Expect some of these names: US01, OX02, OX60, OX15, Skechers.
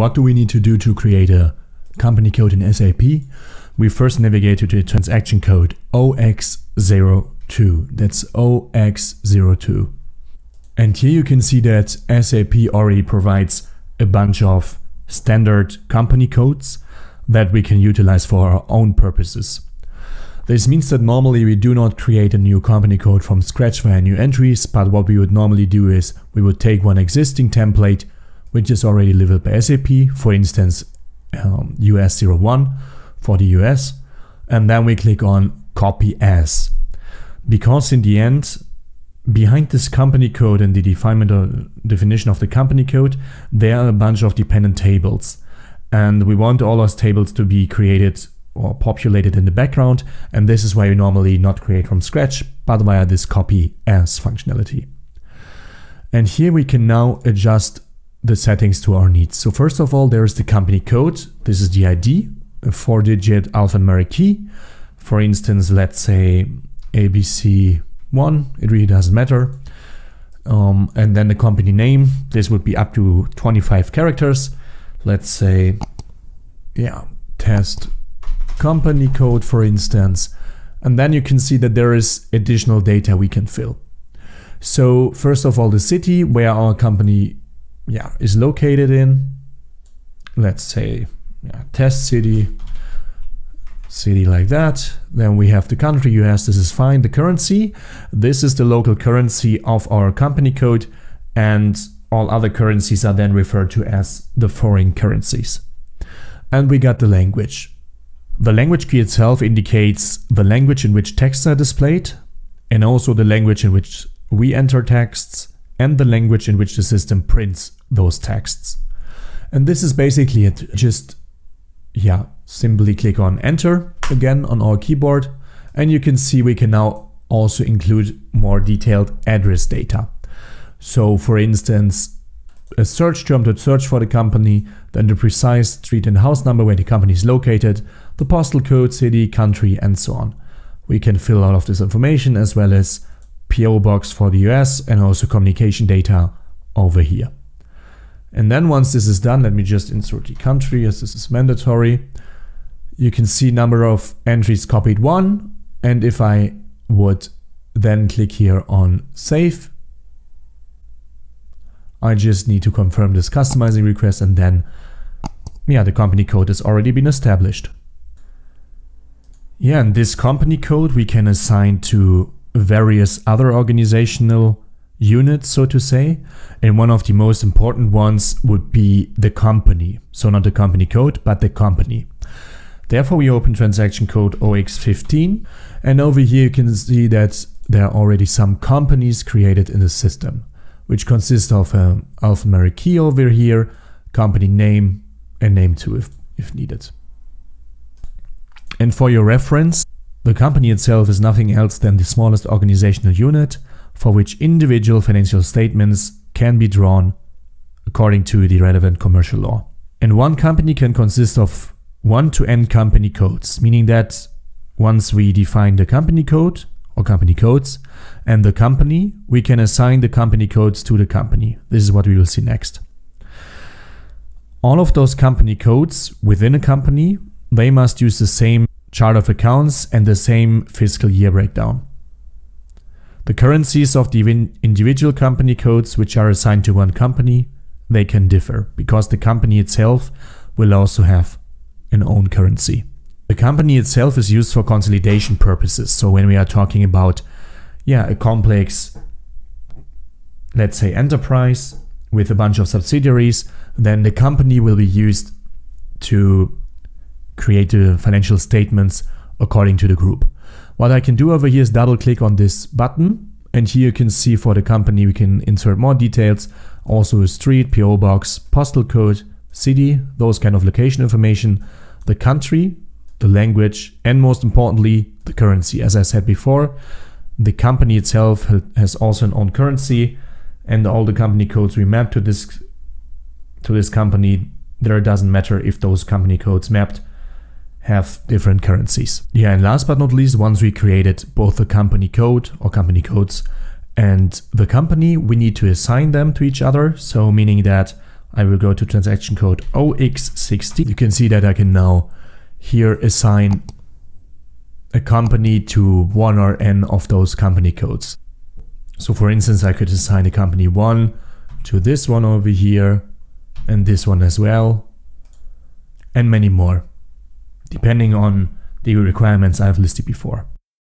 What do we need to do to create a company code in SAP? We first navigate to the transaction code OX02. That's OX02. And here you can see that SAP already provides a bunch of standard company codes that we can utilize for our own purposes. This means that normally we do not create a new company code from scratch for our new entries, but what we would normally do is we would take one existing template, which is already delivered by SAP, for instance US01 for the US, and then we click on copy as. Because in the end, behind this company code and the definition of the company code, there are a bunch of dependent tables. And we want all those tables to be created or populated in the background, and this is why we normally not create from scratch, but via this copy as functionality. And here we can now adjust the settings to our needs. So first of all, there is the company code. This is the ID, a 4-digit alphanumeric key. For instance, let's say ABC1, it really doesn't matter. And then the company name, this would be up to 25 characters. Let's say, test company code, for instance, and then you can see that there is additional data we can fill. So first of all, the city where our company is located in, let's say test city like that. Then we have the country, US, this is fine. The currency, this is the local currency of our company code, and all other currencies are then referred to as the foreign currencies. And we got the language. The language key itself indicates the language in which texts are displayed, and also the language in which we enter texts, and the language in which the system prints those texts. And this is basically it. Just simply click on enter again on our keyboard, and you can see we can now also include more detailed address data. So for instance, a search term to search for the company, then the precise street and house number where the company is located, the postal code, city, country, and so on. We can fill all of this information, as well as PO box for the US, and also communication data over here. And then once this is done, let me just insert the country as this is mandatory. You can see number of entries copied 1, and if I would then click here on save, I just need to confirm this customizing request, and then the company code has already been established. And this company code we can assign to various other organizational units, so to say, and one of the most important ones would be the company. So not the company code, but the company. Therefore we open transaction code OX15, and over here you can see that there are already some companies created in the system, which consists of an alphanumeric key over here, company name, and name too if needed. And for your reference, the company itself is nothing else than the smallest organizational unit for which individual financial statements can be drawn according to the relevant commercial law. And one company can consist of 1 to n company codes, meaning that once we define the company code, or company codes, and the company, we can assign the company codes to the company. This is what we will see next. All of those company codes within a company, they must use the same chart of accounts and the same fiscal year breakdown. The currencies of the individual company codes which are assigned to one company, they can differ, because the company itself will also have an own currency. The company itself is used for consolidation purposes. So when we are talking about a complex, let's say, enterprise with a bunch of subsidiaries, then the company will be used to create the financial statements according to the group. What I can do over here is double click on this button, and here you can see for the company we can insert more details, also a street, PO box, postal code, city, those kind of location information, the country, the language, and most importantly, the currency. As I said before, the company itself has also an own currency, and all the company codes we map to this company, there doesn't matter if those company codes mapped have different currencies. And last but not least, once we created both the company code or company codes and the company, we need to assign them to each other. So meaning that I will go to transaction code OX60. You can see that I can now here assign a company to one or n of those company codes. So for instance, I could assign a company 1 to this one over here and this one as well, and many more, depending on the requirements I've listed before.